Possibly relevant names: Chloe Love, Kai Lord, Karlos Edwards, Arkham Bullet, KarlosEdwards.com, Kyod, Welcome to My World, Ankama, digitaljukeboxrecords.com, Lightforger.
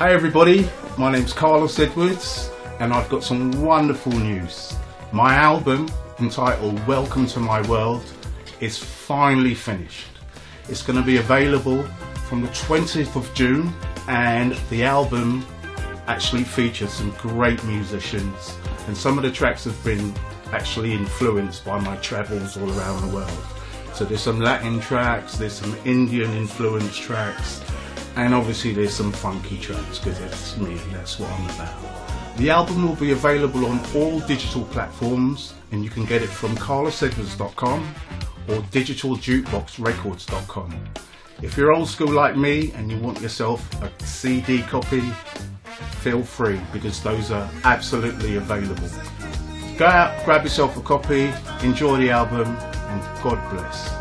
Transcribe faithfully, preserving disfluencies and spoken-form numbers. Hey everybody, my name's Karlos Edwards and I've got some wonderful news. My album, entitled Welcome to My World, is finally finished. It's going to be available from the twentieth of June, and the album actually features some great musicians, and some of the tracks have been actually influenced by my travels all around the world. So there's some Latin tracks, there's some Indian influence tracks, and obviously there's some funky tracks, because that's me and that's what I'm about. The album will be available on all digital platforms, and you can get it from Karlos Edwards dot com or digital jukebox records dot com. If you're old school like me and you want yourself a C D copy, feel free, because those are absolutely available. Go out, grab yourself a copy, enjoy the album, and God bless.